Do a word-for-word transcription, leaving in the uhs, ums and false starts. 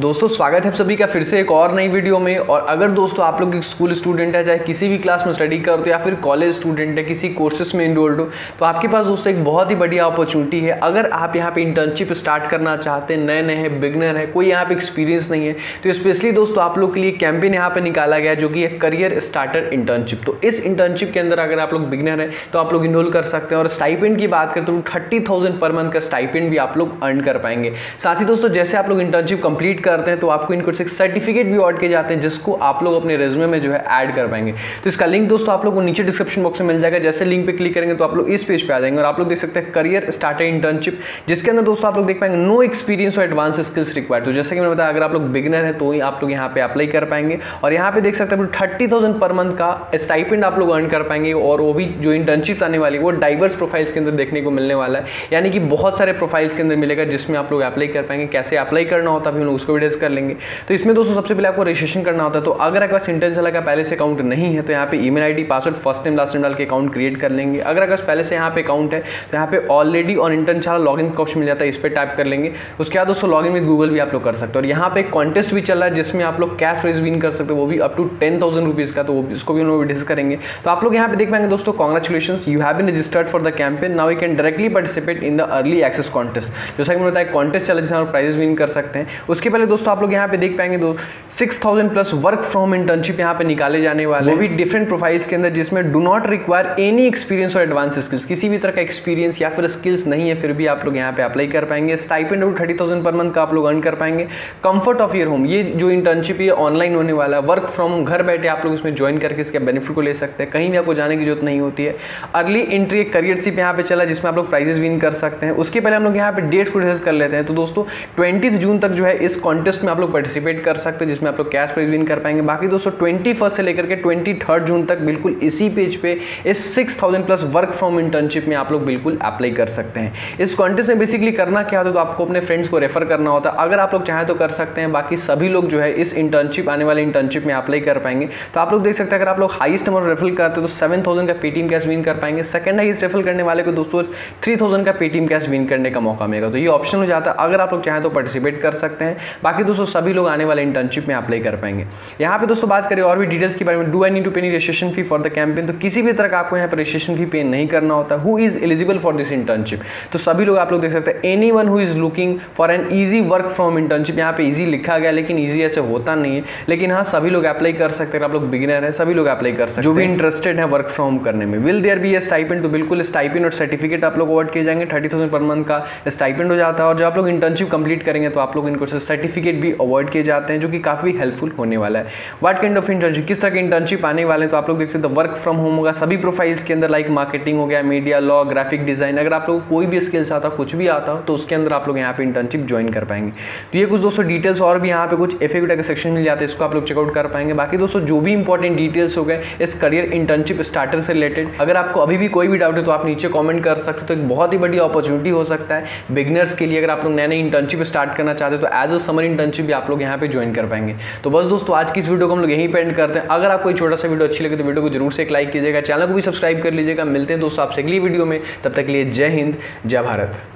दोस्तों स्वागत है आप सभी का फिर से एक और नई वीडियो में। और अगर दोस्तों आप लोग एक स्कूल स्टूडेंट है, चाहे किसी भी क्लास में स्टडी करते हो या फिर कॉलेज स्टूडेंट है, किसी कोर्सेस में इनरोल्ड हो, तो आपके पास दोस्तों एक बहुत ही बढ़िया अपॉर्चुनिटी है। अगर आप यहाँ पे इंटर्नशिप स्टार्ट करना चाहते हैं, नए नए हैं, बिगनर है, कोई यहाँ पे एक्सपीरियंस नहीं है, तो स्पेशली दोस्तों आप लोग के लिए कैंपेन यहाँ पर निकाला गया जो कि है करियर स्टार्टर इंटर्नशिप। तो इस इंटर्नशिप के अंदर अगर आप लोग बिगनर है तो आप लोग इनरोल कर सकते हैं। और स्टाइपेंड की बात करें तो थर्टी थाउजेंड पर मंथ का स्टाइपेंड भी आप लोग अर्न कर पाएंगे। साथ ही दोस्तों जैसे आप लोग इंटर्नशिप कंप्लीट करते हैं तो आपको इनको एक सर्टिफिकेट भी अवार्ड किए जाते हैं जिसको आप लोग अपने रेज्यूमे में जो है ऐड कर पाएंगे। तो इसका लिंक दोस्तों आप लोग को नीचे डिस्क्रिप्शन बॉक्स में मिल जाएगा। जैसे लिंक पे क्लिक करेंगे तो आप लोग इस पेज पे आ जाएंगे और आप लोग देख सकते हैं करियर स्टार्टर इंटर्नशिप, जिसके अंदर दोस्तों आप लोग देख पाएंगे नो एक्सपीरियंस और एडवांस स्किल्स रिक्वायर्ड। तो जैसे कि मैंने बताया, अगर आप लोग बिगिनर है तो ही आप लोग यहाँ पे अप्लाई कर पाएंगे और यहाँ पे देख सकते हैं थर्टी थाउजेंड पर मंथ का स्टाइपेंड आप लोग अर्न कर पाएंगे। और वो भी जो इंटर्नशिप आने वाली है वो डाइवर्स प्रोफाइल्स के अंदर देखने को मिलने वाला है, यानी कि बहुत सारे प्रोफाइल्स के अंदर मिलेगा जिसमें आप लोग अप्लाई कर पाएंगे। कैसे अप्लाई करना होता है हम लोग उसको डिस्कस कर लेंगे। तो इसमें दोस्तों सबसे पहले आपको रजिस्ट्रेशन करना होता है। तो अगर आपका सिंटेंस का पहले से अकाउंट नहीं है तो यहाँ पे email ID, password, first name, last name डाल के अकाउंट क्रिएट कर लेंगे। अगर आपका पहले से यहाँ पे अकाउंट है तो यहाँ पे ऑलरेडी ऑन इंटर्न छाला लॉगिन का ऑप्शन मिल जाता है, इस पर टाइप कर लेंगे। उसके बाद दोस्तों लॉगिन विद गूगल भी आप लोग कर सकते हो। और यहाँ पे कॉन्टेस्ट भी चल रहा है जिसमें आप लोग कैश प्राइज विन कर सकते हो, वो भी up to ten thousand rupees का। तो वो इसको भी उन्होंने डिस्कस करेंगे। तो आप लोग यहाँ पे देख पाएंगे दोस्तों, congratulation you have been registered for the campaign, now you can directly participate in the early access contest. जैसा कि मैंने बताया कॉन्टेस्ट चला जिसमें आप प्राइजेस विन कर सकते हैं। उसके पहले दोस्तों आप लोग यहाँ पे देख पाएंगे दो six thousand plus work from internship यहाँ पे निकाले जाने वाले, वो भी डिफरेंट प्रोफाइल्स के अंदर जिसमें do not require any experience और एडवांस स्किल्स। किसी भी तरह का एक्सपीरियंस या फिर स्किल्स नहीं है फिर भी आप लोग यहाँ पे अप्लाई कर पाएंगे। स्टाइपेंड और थर्टी थाउजेंड पर मंथ का आप लोग अर्न कर पाएंगे। कंफर्ट ऑफ योर होम, ये जो इंटर्नशिप ये ऑनलाइन होने वाला है, वर्क फ्रॉम घर बैठे आप लोग इसमें ज्वाइन करके इसके बेनिफिट को ले सकते हैं। कहीं भी आपको जाने की जरूरत नहीं होती है। अर्ली एंट्री करियरशिप यहाँ पे चला जिसमें आप लोग प्राइजेस विन कर सकते हैं। उसके पहले हम लोग यहाँ पे डेट को डिस्कस कर लेते हैं। तो दोस्तों ट्वेंटी जून तक जो है इस कॉन्टेस्ट में आप लोग पार्टिसिपेट कर सकते हैं जिसमें आप लोग कैश प्राइज विन कर पाएंगे। बाकी दोस्तों ट्वेंटी फर्स्ट से लेकर के ट्वेंटी थर्ड जून तक बिल्कुल इसी पेज पे इस six thousand plus work from internship में आप लोग बिल्कुल अप्लाई कर सकते हैं। इस कॉन्टेस्ट में बेसिकली करना क्या होता है तो आपको अपने फ्रेंड्स को रेफर करना होता है। अगर आप लोग चाहें तो कर सकते हैं, बाकी सभी लोग जो है इस इंटर्नशिप आने वाले इंटर्नशिप में अप्लाई कर पाएंगे। तो आप लोग देख सकते हैं अगर आप लोग हाईस्ट नंबर रेफर करते हो तो सेवन थाउजेंड का पेटीएम कैश विन कर पाएंगे। सेकंड हाईस्ट रेफर करने वाले को दोस्तों थ्री थाउजेंड का पेटीएम कैश विन करने का मौका मिलेगा। तो ये ऑप्शन हो जाता है, अगर आप लोग चाहें तो पार्टिसिपेट कर सकते हैं। बाकी दोस्तों सभी लोग आने वाले इंटर्नशिप में अप्लाई कर पाएंगे। यहाँ पे दोस्तों बात करें और भी डिटेल्स के बारे में, do I need to pay any registration fee for the campaign, तो किसी भी तरह का आपको यहाँ पर रजिस्ट्रेशन फी पे नहीं करना होता। Who is eligible for this internship, तो सभी लोग आप लोग देख सकते हैं anyone who is looking for an easy work from internship. यहाँ पे ईजी लिखा गया लेकिन ईजी ऐसे होता नहीं है, लेकिन हाँ सभी लोग अप्लाई कर सकते हैं। आप लोग बिगिनर है सभी लोग अप्लाई कर सकते हैं जो भी इंटरेस्टेड है वर्क फ्रॉम करने में। Will there be a stipend, तो बिल्कुल स्टाइपेंड और सर्टिफिकेट आप लोग अवार्ड किए जाएंगे। थर्टी थाउजेंड पर मंथ का स्टाइपेंड हो जाता है और जो आप लोग इंटर्नशिप कंप्लीट करेंगे तो आप लोग इनको सर्टिफिकेट भी अवॉर्ड किए जाते हैं जो कि काफी हेल्पफुल होने वाला है। व्हाट काइंड ऑफ इंटर्नशिप, किस तरह के इंटर्नशिप आने वाले हैं तो आप लोग देख सकते हैं वर्क फ्रॉम होम होगा सभी प्रोफाइल्स के अंदर, लाइक मार्केटिंग हो गया, मीडिया, लॉ, ग्राफिक डिजाइन। अगर आप लोग कोई भी स्किल्स आता कुछ भी आता हो तो उसके अंदर आप लोग यहाँ पे इंटर्नशिप ज्वाइन कर पाएंगे। तो ये कुछ दोस्तों डिटेल्स और भी यहाँ पे कुछ एफ ए क्यू का सेक्शन मिल जाता है, इसको आप लोग चेकआउट कर पाएंगे। बाकी दोस्तों जो भी इंपॉर्टेंट डिटेल्स हो गए इस करियर इंटर्नशिप स्टार्टर से रिलेटेड, अगर आपको अभी भी कोई भी डाउट है तो आप नीचे कॉमेंट कर सकते हो। तो एक बहुत ही बड़ी अपॉर्चुनिटी हो सकता है बिगनर्स के लिए। अगर आप लोग नए नए इंटर्नशिप स्टार्ट करना चाहते हो तो एज अ समर इंटर्नशिप भी आप लोग यहाँ पे ज्वाइन कर पाएंगे। तो बस दोस्तों आज की इस वीडियो को हम लोग यहीं पे एंड करते हैं। अगर आपको छोटा सा वीडियो अच्छी लगे तो वीडियो को जरूर से एक लाइक कीजिएगा, चैनल को भी सब्सक्राइब कर लीजिएगा। मिलते हैं दोस्तों आपसे अगली वीडियो में, तब तक के लिए जय हिंद, जय भारत।